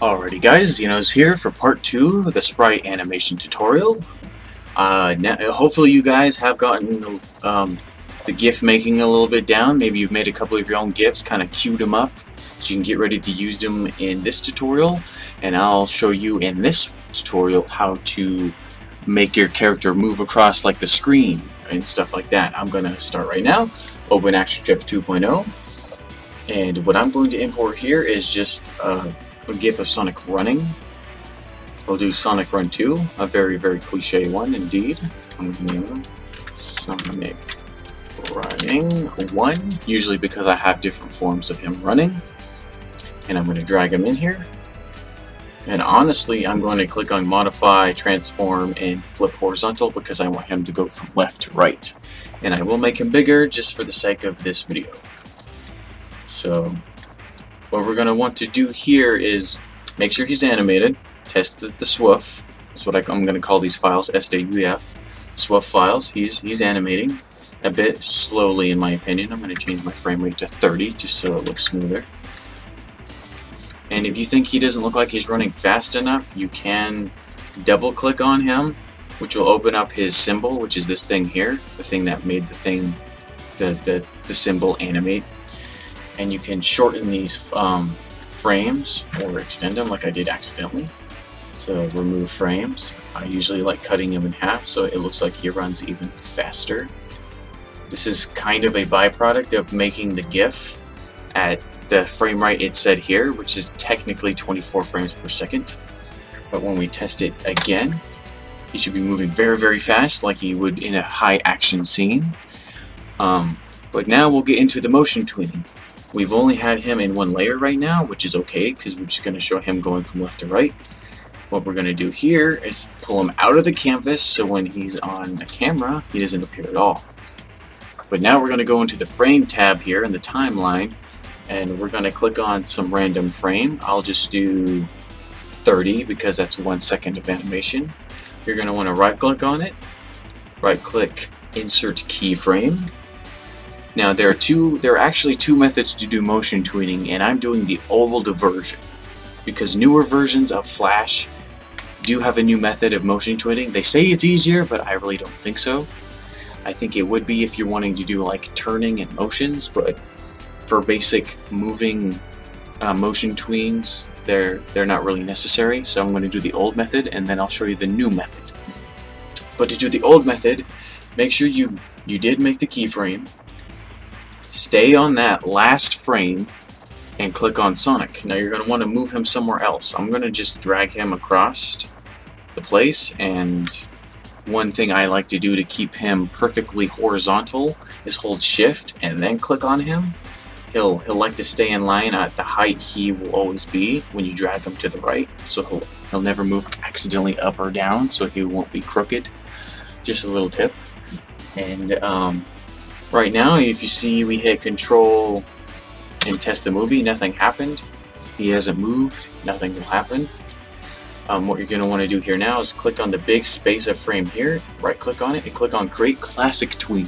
Alrighty guys, Zeno's here for part 2 of the sprite animation tutorial. Now, hopefully you guys have gotten the GIF making a little bit down. Maybe you've made a couple of your own GIFs, kind of queued them up so you can get ready to use them in this tutorial. And I'll show you in this tutorial how to make your character move across like the screen and stuff like that. I'm going to start right now, OpenActionGIF 2.0. And what I'm going to import here is just a GIF of Sonic running. We'll do Sonic Run 2, a very, very cliche one indeed. I'm going to name Sonic Running 1, usually because I have different forms of him running. And I'm going to drag him in here. And honestly, I'm going to click on Modify, Transform, and Flip Horizontal because I want him to go from left to right. And I will make him bigger just for the sake of this video. So what we're going to want to do here is make sure he's animated, test the SWF. That's what I'm going to call these files, SWF, SWF files. He's animating a bit slowly in my opinion. I'm going to change my frame rate to 30 just so it looks smoother. And if you think he doesn't look like he's running fast enough, you can double click on him, which will open up his symbol, which is this thing here, the thing that made the thing, the symbol animate. And you can shorten these frames or extend them like I did accidentally. So remove frames. I usually like cutting them in half so it looks like he runs even faster. This is kind of a byproduct of making the GIF at the frame rate it said here, which is technically 24 frames per second. But when we test it again, he should be moving very, very fast like he would in a high action scene. But now we'll get into the motion tweening. We've only had him in one layer right now, which is okay because we're just going to show him going from left to right. What we're going to do here is pull him out of the canvas so when he's on the camera, he doesn't appear at all. But now we're going to go into the frame tab here in the timeline and we're going to click on some random frame. I'll just do 30 because that's 1 second of animation. You're going to want to right click on it, right click insert keyframe. Now there are actually two methods to do motion tweening, and I'm doing the old version because newer versions of Flash do have a new method of motion tweening. They say it's easier, but I really don't think so. I think it would be if you're wanting to do like turning and motions, but for basic moving motion tweens, they're not really necessary. So I'm going to do the old method, and then I'll show you the new method. But to do the old method, make sure you did make the keyframe. Stay on that last frame and click on Sonic. Now you're going to want to move him somewhere else. I'm going to just drag him across the place, and one thing I like to do to keep him perfectly horizontal is hold shift and then click on him. He'll like to stay in line at the height he will always be when you drag him to the right, so he'll never move accidentally up or down, so he won't be crooked. Just a little tip. And right now, if you see we hit Control and test the movie, nothing happened. He hasn't moved, nothing will happen. What you're going to want to do here now is click on the big space of frame here, right click on it, and click on Create Classic Tween.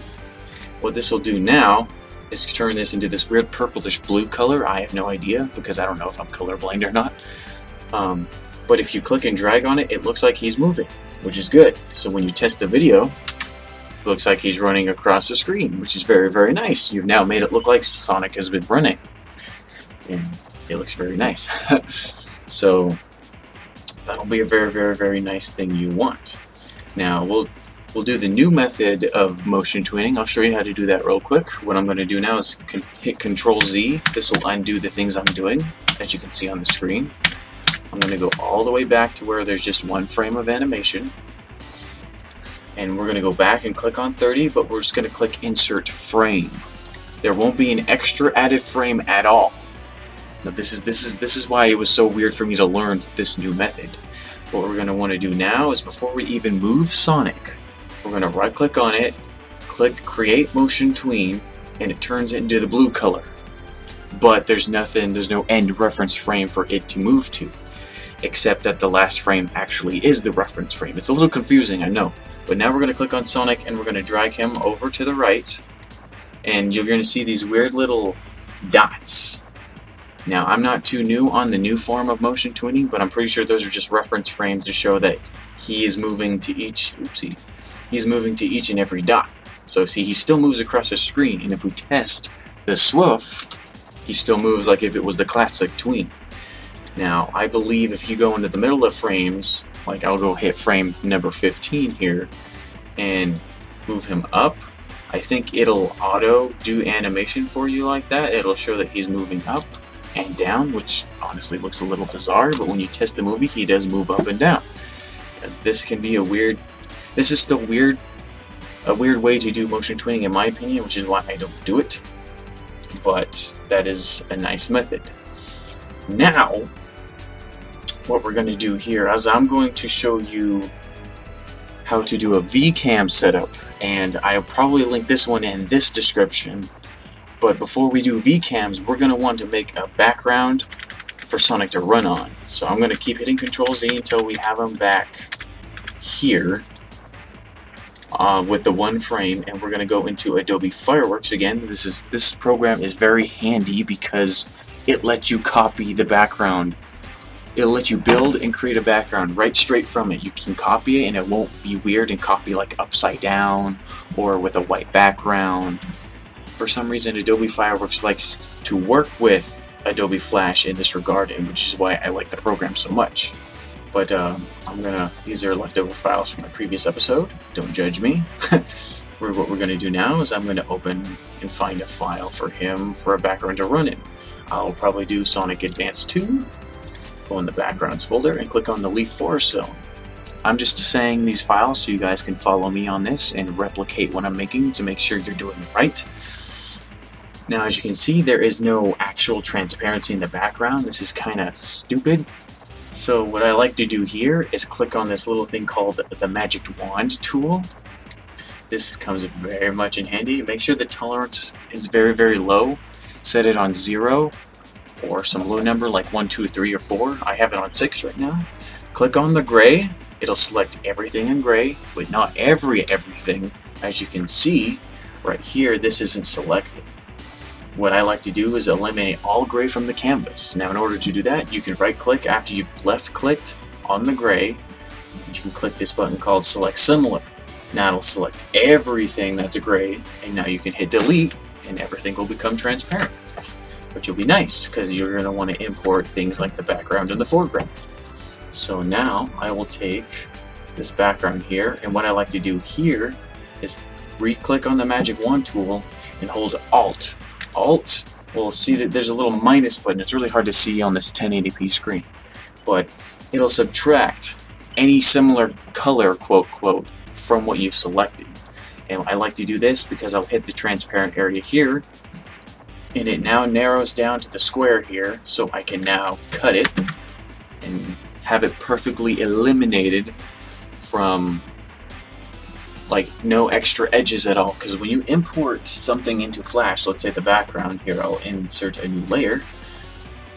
What this will do now is turn this into this weird purplish blue color. I have no idea because I don't know if I'm colorblind or not. But if you click and drag on it, it looks like he's moving, which is good. So when you test the video, looks like he's running across the screen, which is very, very nice. You've now made it look like Sonic has been running, and it looks very nice. So that'll be a very, very, very nice thing you want. Now we'll do the new method of motion tweening. I'll show you how to do that real quick. What I'm going to do now is hit Control Z. This will undo the things I'm doing, as you can see on the screen. I'm going to go all the way back to where there's just one frame of animation. And we're going to go back and click on 30, but we're just going to click Insert Frame. There won't be an extra added frame at all. Now this is why it was so weird for me to learn this new method. What we're going to want to do now is before we even move Sonic, we're going to right click on it, click Create Motion Tween, and it turns it into the blue color. But there's no end reference frame for it to move to, except that the last frame actually is the reference frame. It's a little confusing, I know. But now we're going to click on Sonic and we're going to drag him over to the right, and you're going to see these weird little dots. Now, I'm not too new on the new form of motion tweening, but I'm pretty sure those are just reference frames to show that he is moving to each, oopsie, he's moving to each and every dot. So see, he still moves across the screen, and if we test the SWF, he still moves like if it was the classic tween. Now, I believe if you go into the middle of frames, like I'll go hit frame number 15 here, and move him up, I think it'll auto do animation for you like that. It'll show that he's moving up and down, which honestly looks a little bizarre, but when you test the movie, he does move up and down. This can be a weird, this is still weird, a weird way to do motion tweening in my opinion, which is why I don't do it, but that is a nice method. Now, what we're going to do here is I'm going to show you how to do a V-cam setup, and I'll probably link this one in this description. But before we do V-cams, we're going to want to make a background for Sonic to run on. So I'm going to keep hitting Ctrl-Z until we have him back here with the one frame, and we're going to go into Adobe Fireworks again. This program is very handy because it lets you copy the background. It'll let you build and create a background right straight from it. You can copy it, and it won't be weird and copy like upside down or with a white background. For some reason, Adobe Fireworks likes to work with Adobe Flash in this regard, and which is why I like the program so much. But these are leftover files from my previous episode. Don't judge me. What we're gonna do now is I'm gonna open and find a file for him for a background to run in. I'll probably do Sonic Advance 2. Go in the backgrounds folder and click on the leaf forest zone. I'm just saying these files so you guys can follow me on this and replicate what I'm making to make sure you're doing it right. Now, as you can see, there is no actual transparency in the background. This is kind of stupid. So what I like to do here is click on this little thing called the Magic Wand tool. This comes very much in handy. Make sure the tolerance is very, very low. Set it on 0 or some low number like 1, 2, 3, or 4. I have it on 6 right now. Click on the gray. It'll select everything in gray, but not everything. As you can see right here, this isn't selected. What I like to do is eliminate all gray from the canvas. Now, in order to do that, you can right-click after you've left-clicked on the gray. You can click this button called Select Similar. Now it'll select everything that's gray, and now you can hit Delete, and everything will become transparent, which will be nice, because you're going to want to import things like the background and the foreground. So now, I will take this background here, and what I like to do here is re-click on the Magic Wand tool and hold Alt. Alt, we'll see that there's a little minus button. It's really hard to see on this 1080p screen, but it'll subtract any similar color, quote, quote, from what you've selected. And I like to do this because I'll hit the transparent area here, and it now narrows down to the square here, so I can now cut it and have it perfectly eliminated from like no extra edges at all, because when you import something into Flash, let's say the background here, I'll insert a new layer.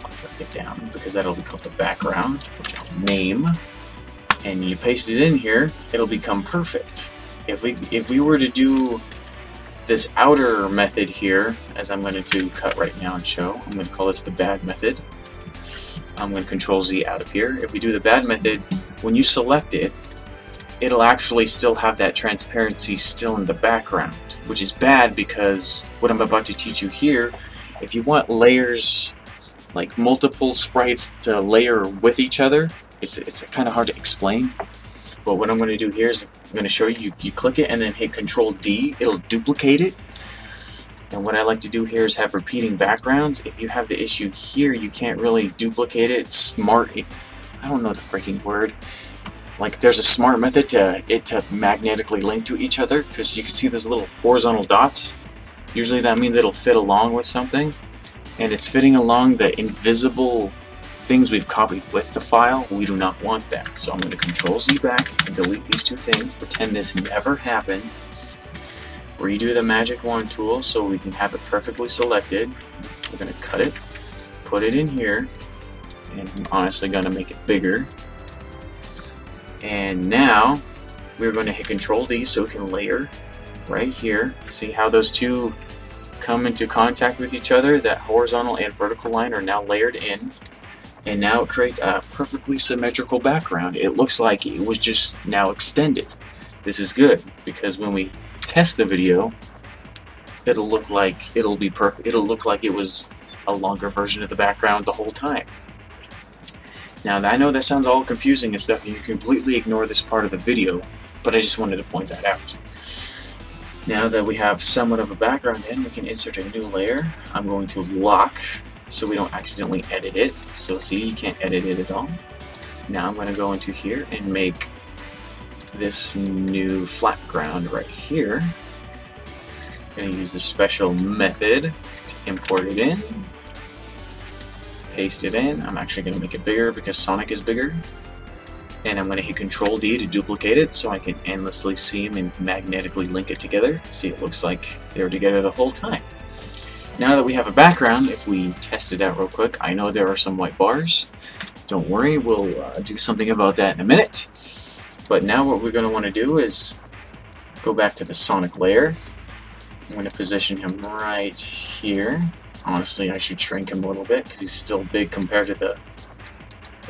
I'll drag it down because that'll be called the background, which I'll name, and you paste it in here, it'll become perfect. If we were to do this outer method here, as I'm going to cut right now and show, I'm going to call this the bad method. I'm going to Control Z out of here. If we do the bad method, when you select it, it'll actually still have that transparency still in the background, which is bad because what I'm about to teach you here, if you want layers, like multiple sprites to layer with each other, it's kind of hard to explain. But what I'm going to do here is I'm going to show you, you click it and then hit Control D, it'll duplicate it. And what I like to do here is have repeating backgrounds. If you have the issue here, you can't really duplicate it. I don't know the freaking word. Like, there's a smart method to it to magnetically link to each other, because you can see those little horizontal dots. Usually that means it'll fit along with something, and it's fitting along the invisible things we've copied with the file. We do not want that. So I'm going to Control Z back and delete these two things. Pretend this never happened. Redo the Magic Wand tool so we can have it perfectly selected. We're going to cut it, put it in here, and I'm honestly going to make it bigger. And now we're going to hit Control D so we can layer right here. See how those two come into contact with each other, that horizontal and vertical line are now layered in, and now it creates a perfectly symmetrical background. It looks like it was just now extended. This is good, because when we test the video, it'll look like it'll be perfect. It'll look like it was a longer version of the background the whole time. Now, I know that sounds all confusing and stuff, and you completely ignore this part of the video, but I just wanted to point that out. Now that we have somewhat of a background in, we can insert a new layer. I'm going to lock so we don't accidentally edit it. So see, you can't edit it at all. Now I'm going to go into here and make this new flat ground right here. I'm going to use a special method to import it in. Paste it in. I'm actually going to make it bigger because Sonic is bigger. And I'm going to hit Control D to duplicate it so I can endlessly see them and magnetically link it together. See, it looks like they were together the whole time. Now that we have a background, if we test it out real quick, I know there are some white bars. Don't worry, we'll do something about that in a minute. But now what we're going to want to do is go back to the Sonic layer. I'm going to position him right here. Honestly, I should shrink him a little bit because he's still big compared to the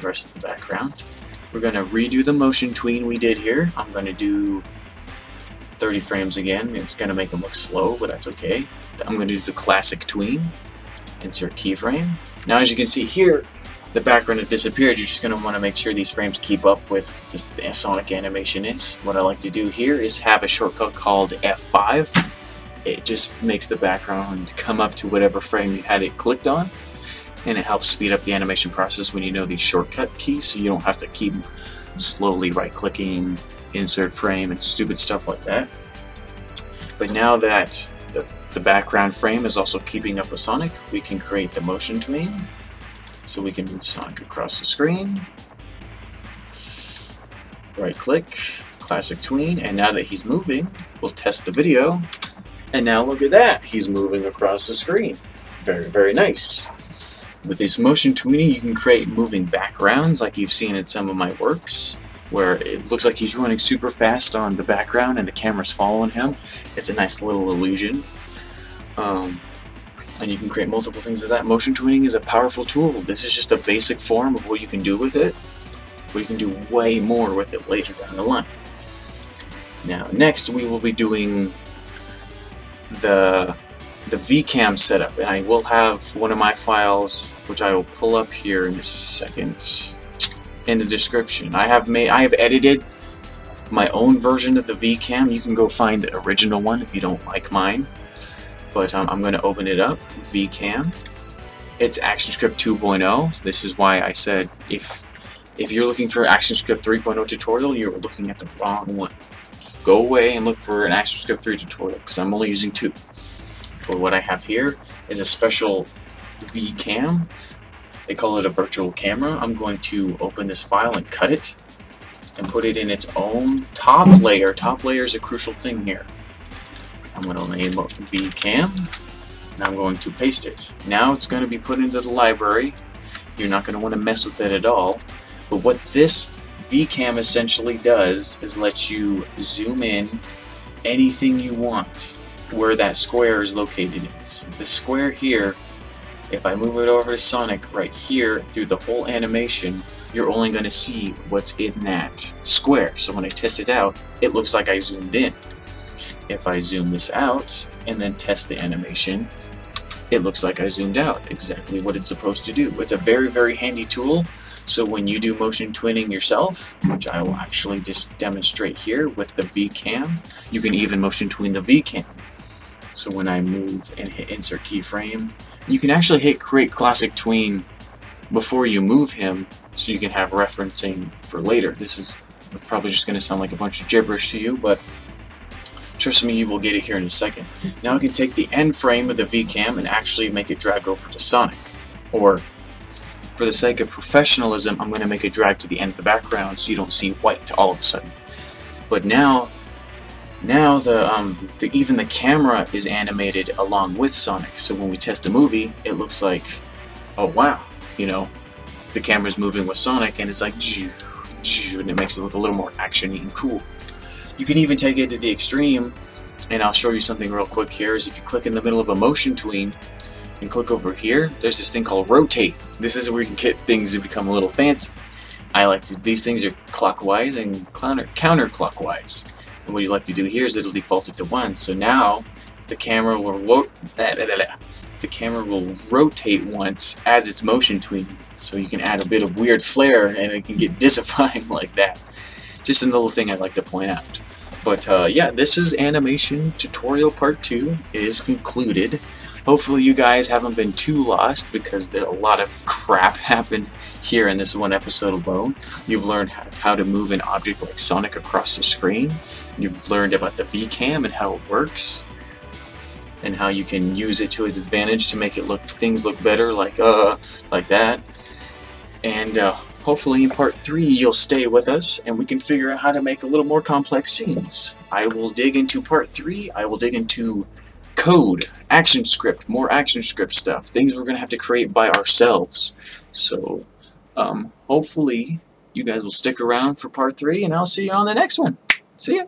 rest of the background. We're going to redo the motion tween we did here. I'm going to do 30 frames again. It's going to make them look slow, but that's okay. I'm going to do the classic tween. Insert keyframe. Now, as you can see here, the background had disappeared. You're just going to want to make sure these frames keep up with the Sonic animation is. What I like to do here is have a shortcut called F5. It just makes the background come up to whatever frame you had it clicked on. And it helps speed up the animation process when you know these shortcut keys, so you don't have to keep slowly right-clicking, insert frame, and stupid stuff like that. But now that the background frame is also keeping up with Sonic, we can create the motion tween. So we can move Sonic across the screen. Right-click, classic tween, and now that he's moving, we'll test the video. And now look at that, he's moving across the screen. Very, very nice. With this motion tweening, you can create moving backgrounds like you've seen in some of my works, where it looks like he's running super fast on the background and the camera's following him. It's a nice little illusion. And you can create multiple things of that. Motion tweening is a powerful tool. This is just a basic form of what you can do with it, but you can do way more with it later down the line. Now, next we will be doing the V-cam setup, and I will have one of my files, which I will pull up here in a second, in the description. I have edited my own version of the V-cam. You can go find the original one if you don't like mine. But I'm going to open it up, V-cam. It's ActionScript 2.0. This is why I said if you're looking for ActionScript 3.0 tutorial, you're looking at the wrong one. Go away and look for an ActionScript 3 tutorial, because I'm only using 2. But what I have here is a special V-cam. They call it a virtual camera. I'm going to open this file and cut it and put it in its own top layer. Top layer is a crucial thing here. I'm going to name it V-cam, and I'm going to paste it. Now it's going to be put into the library. You're not going to want to mess with it at all. But what this V-cam essentially does is lets you zoom in anything you want where that square is located. So the square here, if I move it over to Sonic right here through the whole animation, you're only going to see what's in that square. So when I test it out, it looks like I zoomed in. If I zoom this out and then test the animation, it looks like I zoomed out, exactly what it's supposed to do. It's a very, very handy tool. So when you do motion tweening yourself, which I will actually just demonstrate here with the V-cam, you can even motion tween the V-cam. So when I move and hit insert keyframe, you can actually hit create classic tween before you move him so you can have referencing for later. This is probably just going to sound like a bunch of gibberish to you, but trust me, you will get it here in a second. Now I can take the end frame of the V-cam and actually make it drag over to Sonic. Or, for the sake of professionalism, I'm going to make it drag to the end of the background so you don't see white all of a sudden. But now even the camera is animated along with Sonic, so when we test the movie, it looks like, oh wow, you know, the camera's moving with Sonic, and it's like, and it makes it look a little more actiony and cool. You can even take it to the extreme And I'll show you something real quick here is if you click in the middle of a motion tween and click over here, there's this thing called rotate. This is where you can get things to become a little fancy. I like to, these things are clockwise and counterclockwise. And what you like to do here is it'll default it to 1. So now the camera will rotate once as its motion tween. So you can add a bit of weird flair and it can get disifying like that. Just a little thing I'd like to point out. But yeah, this is animation tutorial part 2. It is concluded. Hopefully you guys haven't been too lost because a lot of crap happened here in this one episode alone. You've learned how to move an object like Sonic across the screen. You've learned about the V-cam and how it works, and how you can use it to its advantage to make it things look better, like that. And hopefully in part 3 you'll stay with us and we can figure out how to make a little more complex scenes. I will dig into part 3, I will dig into code, ActionScript, more ActionScript stuff, things we're going to have to create by ourselves. So hopefully you guys will stick around for part 3 and I'll see you on the next one. See ya!